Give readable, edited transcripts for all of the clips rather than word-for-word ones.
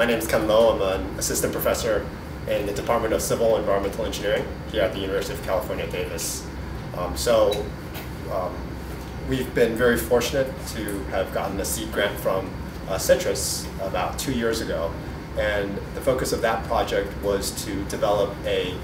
My name is Ken Lo. I'm an assistant professor in the Department of Civil and Environmental Engineering here at the University of California, Davis. We've been very fortunate to have gotten a seed grant from CITRIS about 2 years ago, and the focus of that project was to develop a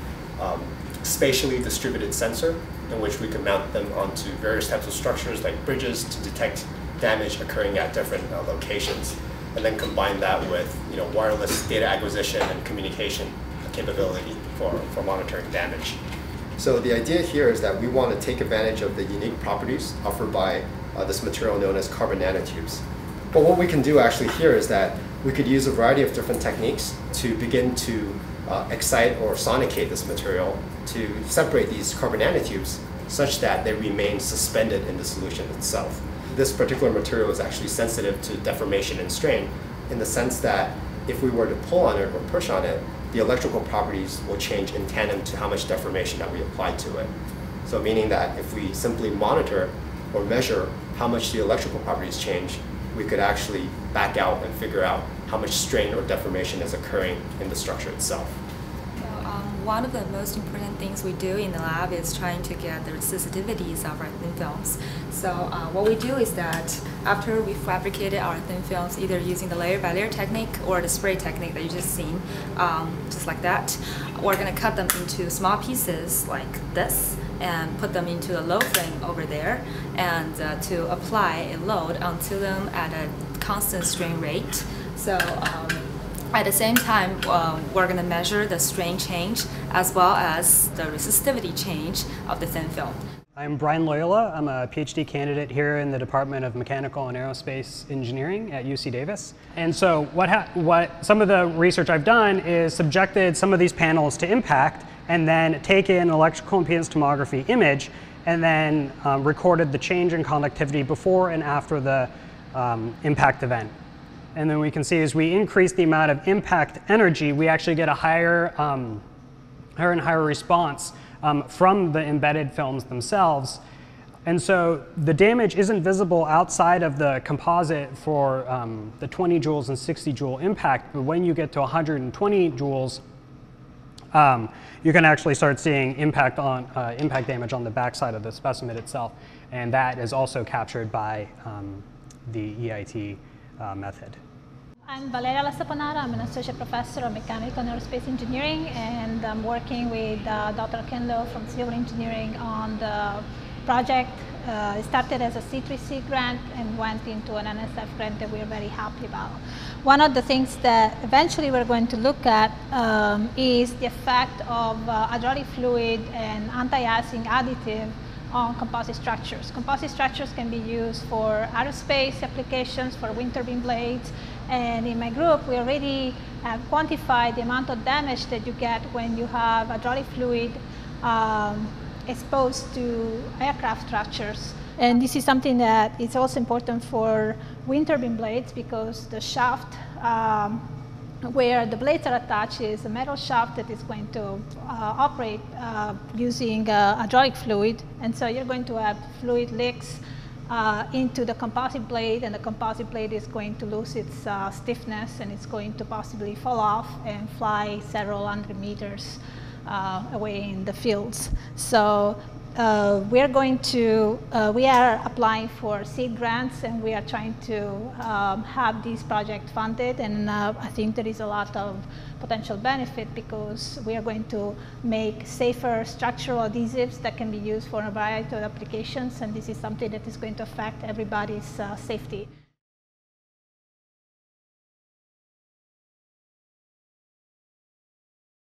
spatially distributed sensor in which we could mount them onto various types of structures like bridges to detect damage occurring at different locations, and then combine that with wireless data acquisition and communication capability for monitoring damage. So the idea here is that we want to take advantage of the unique properties offered by this material known as carbon nanotubes. But what we can do actually here is that we could use a variety of different techniques to begin to excite or sonicate this material to separate these carbon nanotubes such that they remain suspended in the solution itself. This particular material is actually sensitive to deformation and strain, in the sense that if we were to pull on it or push on it, the electrical properties will change in tandem to how much deformation that we apply to it. So meaning that if we simply monitor or measure how much the electrical properties change, we could actually back out and figure out how much strain or deformation is occurring in the structure itself. One of the most important things we do in the lab is trying to get the sensitivities of our thin films. So what we do is that after we fabricated our thin films, either using the layer by layer technique or the spray technique that you just seen, just like that, we're going to cut them into small pieces like this and put them into a load frame over there, and to apply a load onto them at a constant strain rate. So at the same time, we're going to measure the strain change as well as the resistivity change of the thin film. I'm Brian Loyola. I'm a PhD candidate here in the Department of Mechanical and Aerospace Engineering at UC Davis. And so what some of the research I've done is subjected some of these panels to impact and then taken an electrical impedance tomography image and then recorded the change in conductivity before and after the impact event. And then we can see as we increase the amount of impact energy, we actually get a higher and higher response from the embedded films themselves. And so the damage isn't visible outside of the composite for the 20 joules and 60 joule impact, but when you get to 120 joules, you can actually start seeing impact damage on the backside of the specimen itself. And that is also captured by the EIT method. I'm Valeria La Saponara. I'm an associate professor of mechanical and aerospace engineering, and I'm working with Dr. Ken Lo from civil engineering on the project. It started as a C3C grant and went into an NSF grant that we're very happy about. One of the things that eventually we're going to look at is the effect of hydraulic fluid and anti-icing additive on composite structures. Composite structures can be used for aerospace applications, for wind turbine blades, and in my group we already have quantified the amount of damage that you get when you have hydraulic fluid exposed to aircraft structures. And this is something that is also important for wind turbine blades, because the shaft where the blades are attached is a metal shaft that is going to operate using hydraulic fluid, and so you're going to have fluid leaks into the composite blade, and the composite blade is going to lose its stiffness, and it's going to possibly fall off and fly several hundred meters away in the fields. So we are applying for seed grants, and we are trying to have this project funded, and I think there is a lot of potential benefit, because we are going to make safer structural adhesives that can be used for a variety of applications, and this is something that is going to affect everybody's safety.